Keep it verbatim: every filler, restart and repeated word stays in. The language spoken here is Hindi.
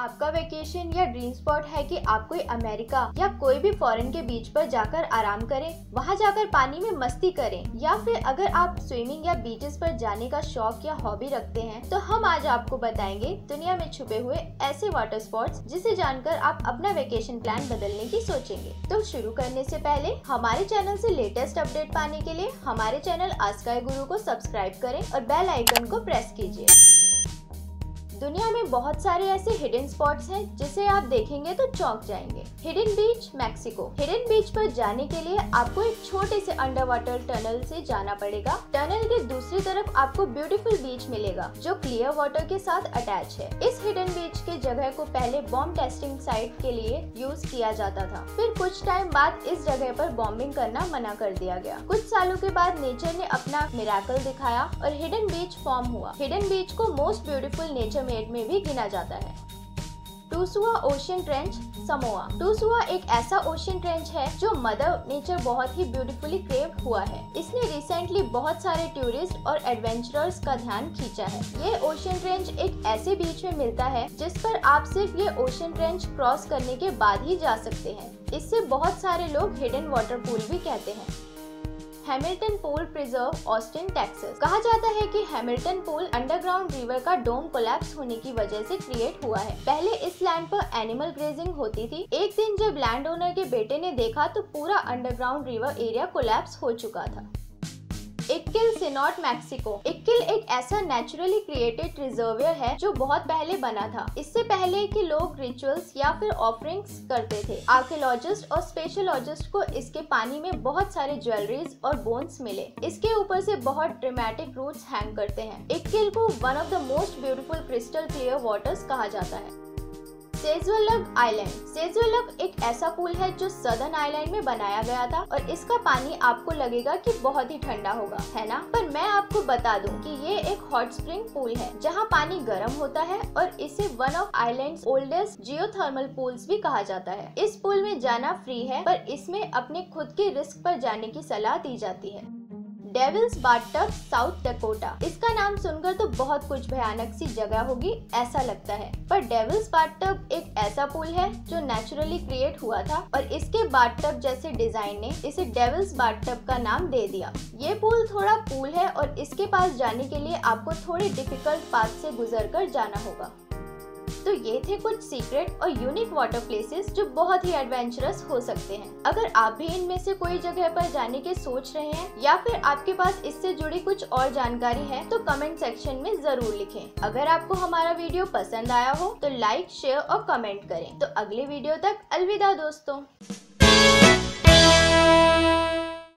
आपका वेकेशन या ड्रीम स्पॉट है कि आप कोई अमेरिका या कोई भी फॉरेन के बीच पर जाकर आराम करें, वहां जाकर पानी में मस्ती करें, या फिर अगर आप स्विमिंग या बीचेस पर जाने का शौक या हॉबी रखते हैं, तो हम आज आपको बताएंगे दुनिया में छुपे हुए ऐसे वाटर स्पॉट्स जिसे जानकर आप अपना वेकेशन प्लान बदलने की सोचेंगे। तो शुरू करने से पहले हमारे चैनल से लेटेस्ट अपडेट पाने के लिए हमारे चैनल आस्काई गुरु को सब्सक्राइब करें और बेल आइकन को प्रेस कीजिए। दुनिया में बहुत सारे ऐसे हिडन स्पॉट्स हैं जिसे आप देखेंगे तो चौंक जाएंगे। Hidden beach, Mexico. Hidden beach पर जाने के लिए आपको एक छोटे से अंडर वाटर टनल से जाना पड़ेगा। टनल के दूसरी तरफ आपको ब्यूटीफुल बीच मिलेगा जो क्लियर वाटर के साथ अटैच है। इस हिडन बीच के जगह को पहले बॉम्ब टेस्टिंग साइट के लिए यूज किया जाता था, फिर कुछ टाइम बाद इस जगह पर बॉम्बिंग करना मना कर दिया गया। कुछ सालों के बाद नेचर ने अपना मिरेकल दिखाया और हिडन बीच फॉर्म हुआ। हिडन बीच को मोस्ट ब्यूटीफुल नेचर में भी गिना जाता है। To Sua ocean trench, Samoa. To Sua एक ऐसा ओशन ट्रेंच है जो मदर नेचर बहुत ही ब्यूटीफुली क्रेव हुआ है। इसने रिसेंटली बहुत सारे टूरिस्ट और एडवेंचरर्स का ध्यान खींचा है। ये ओशन ट्रेंच एक ऐसे बीच में मिलता है जिस पर आप सिर्फ ये ओशन ट्रेंच क्रॉस करने के बाद ही जा सकते हैं। इससे बहुत सारे लोग हिडन वाटर पूल भी कहते हैं। Hamilton pool preserve, Austin, Texas. कहा जाता है कि हैमिल्टन पूल अंडरग्राउंड रिवर का डोम कोलैप्स होने की वजह से क्रिएट हुआ है। पहले इस लैंड पर एनिमल ग्रेजिंग होती थी। एक दिन जब लैंड ओनर के बेटे ने देखा तो पूरा अंडरग्राउंड रिवर एरिया कोलैप्स हो चुका था। इक्किल, सेनोट, मैक्सिको। इक्किल एक ऐसा नेचुरली क्रिएटेड रिजर्वियर है जो बहुत पहले बना था। इससे पहले कि लोग रिचुअल्स या फिर ऑफरिंग्स करते थे, आर्कियोलॉजिस्ट और स्पेशलॉजिस्ट को इसके पानी में बहुत सारे ज्वेलरीज और बोन्स मिले। इसके ऊपर से बहुत ड्रामेटिक रूट्स हैंग करते हैं। इक्किल को one of the most beautiful crystal clear waters कहा जाता है। Says island. सेज एक ऐसा पूल है जो सदर्न आइलैंड में बनाया गया था और इसका पानी आपको लगेगा कि बहुत ही ठंडा होगा, है ना? पर मैं आपको बता दूं कि ये एक हॉट स्प्रिंग पूल है जहां पानी गर्म होता है और इसे one of Iceland's oldest geothermal pools भी कहा जाता है। इस पूल में जाना फ्री है पर इसमें अपने खुद के रिस्क पर जाने की सलाह दी जाती है। Devil's bathtub, South Dakota. इसका नाम सुनकर तो बहुत कुछ भयानक सी जगह होगी ऐसा लगता है, पर डेविल्स बाथटब एक ऐसा पूल है जो नेचुरली क्रिएट हुआ था और इसके बाथटब जैसे डिजाइन ने इसे डेविल्स बाथटब का नाम दे दिया। ये पूल थोड़ा कूल है और इसके पास जाने के लिए आपको थोड़े डिफिकल्ट पाथ से गुजरकर जाना होगा। तो ये थे कुछ सीक्रेट और यूनिक वाटर प्लेसेस जो बहुत ही एडवेंचरस हो सकते हैं। अगर आप भी इनमें से कोई जगह पर जाने के सोच रहे हैं या फिर आपके पास इससे जुड़ी कुछ और जानकारी है तो कमेंट सेक्शन में जरूर लिखें। अगर आपको हमारा वीडियो पसंद आया हो तो लाइक, शेयर और कमेंट करें। तो अगले वीडियो तक अलविदा दोस्तों।